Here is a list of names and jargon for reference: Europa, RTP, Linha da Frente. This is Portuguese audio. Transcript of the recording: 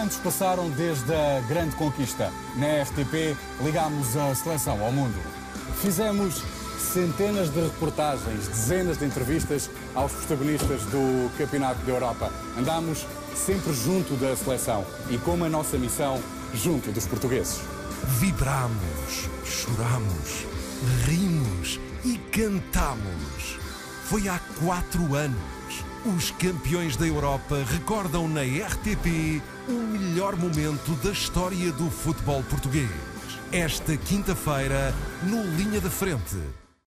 anos passaram desde a grande conquista. Na RTP, ligámos a seleção ao mundo. Fizemos centenas de reportagens, dezenas de entrevistas aos protagonistas do Campeonato da Europa. Andámos sempre junto da seleção e, como a nossa missão, junto dos portugueses. Vibramos, choramos, rimos e cantamos. Foi há 4 anos. Os campeões da Europa recordam na RTP o melhor momento da história do futebol português. Esta quinta-feira, no Linha da Frente.